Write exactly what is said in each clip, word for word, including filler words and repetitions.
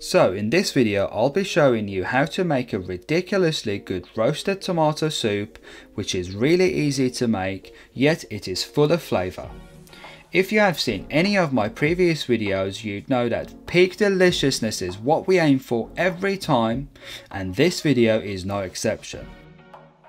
So in this video I'll be showing you how to make a ridiculously good roasted tomato soup, which is really easy to make, yet it is full of flavour. If you have seen any of my previous videos, you'd know that peak deliciousness is what we aim for every time, and this video is no exception.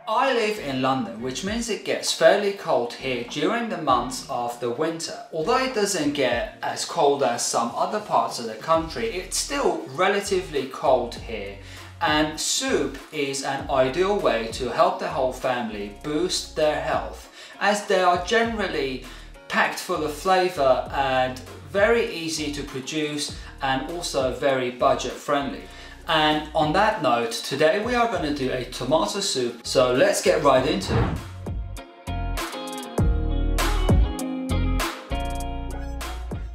I live in London, which means it gets fairly cold here during the months of the winter. Although it doesn't get as cold as some other parts of the country, it's still relatively cold here, and soup is an ideal way to help the whole family boost their health, as they are generally packed full of flavour and very easy to produce and also very budget friendly. And on that note, today we are going to do a tomato soup, so let's get right into it.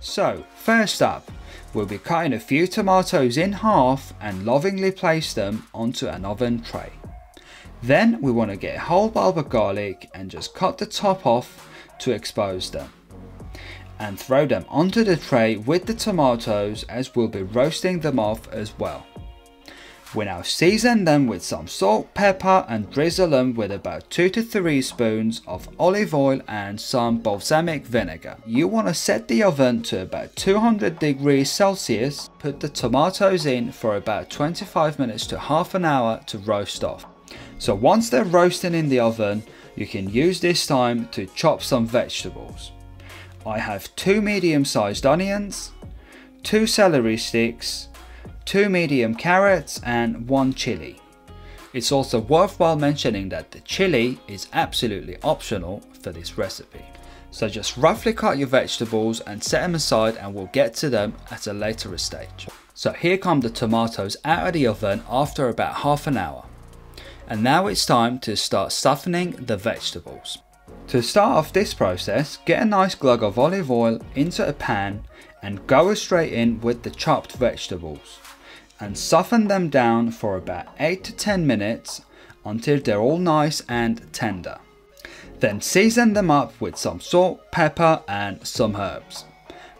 So first up, we'll be cutting a few tomatoes in half and lovingly place them onto an oven tray. Then we want to get a whole bulb of garlic and just cut the top off to expose them, and throw them onto the tray with the tomatoes, as we'll be roasting them off as well. We now season them with some salt, pepper, and drizzle them with about two to three spoons of olive oil and some balsamic vinegar. You want to set the oven to about two hundred degrees Celsius. Put the tomatoes in for about twenty-five minutes to half an hour to roast off. So once they're roasting in the oven, you can use this time to chop some vegetables. I have two medium-sized onions, two celery sticks, two medium carrots and one chili. It's also worthwhile mentioning that the chili is absolutely optional for this recipe. So just roughly cut your vegetables and set them aside, and we'll get to them at a later stage. So here come the tomatoes out of the oven after about half an hour. And now it's time to start softening the vegetables. To start off this process, get a nice glug of olive oil into a pan and go straight in with the chopped vegetables, and soften them down for about eight to ten minutes until they're all nice and tender. Then season them up with some salt, pepper and some herbs,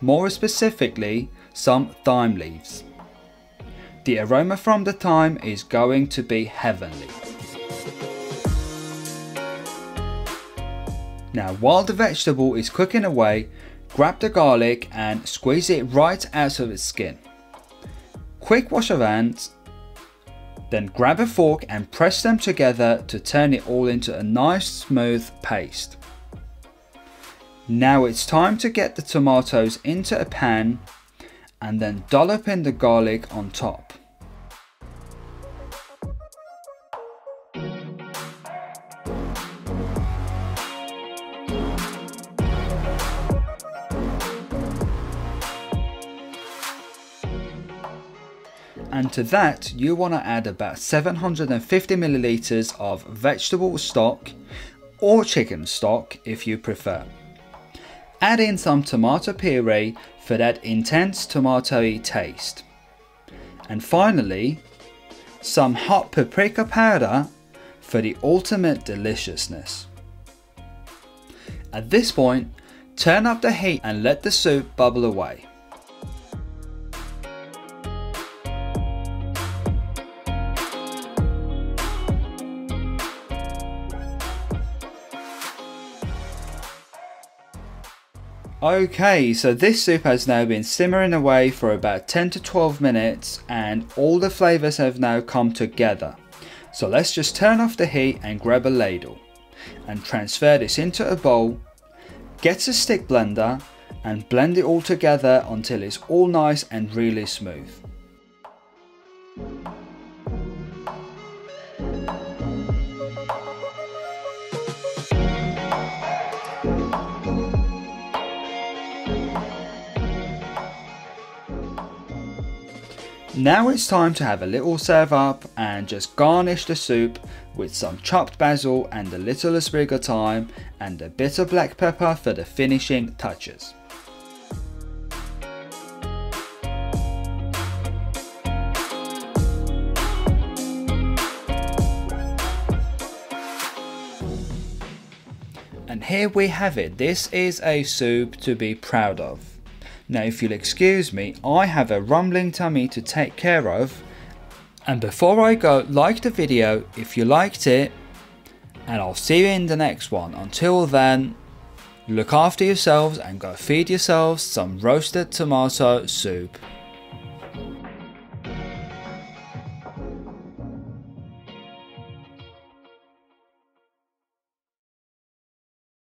more specifically some thyme leaves. The aroma from the thyme is going to be heavenly. Now while the vegetable is cooking away, grab the garlic and squeeze it right out of its skin. Quick wash of hands, then grab a fork and press them together to turn it all into a nice smooth paste. Now it's time to get the tomatoes into a pan and then dollop in the garlic on top. And to that you want to add about seven hundred fifty milliliters of vegetable stock, or chicken stock if you prefer. Add in some tomato puree for that intense tomatoey taste. And finally, some hot paprika powder for the ultimate deliciousness. At this point, turn up the heat and let the soup bubble away. Okay, so this soup has now been simmering away for about ten to twelve minutes, and all the flavours have now come together. So let's just turn off the heat and grab a ladle and transfer this into a bowl. Get a stick blender and blend it all together until it's all nice and really smooth. Now it's time to have a little serve up and just garnish the soup with some chopped basil and a little asparagus thyme and a bit of black pepper for the finishing touches. And here we have it. This is a soup to be proud of. Now, if you'll excuse me, I have a rumbling tummy to take care of. And before I go, like the video if you liked it, and I'll see you in the next one. Until then, look after yourselves and go feed yourselves some roasted tomato soup.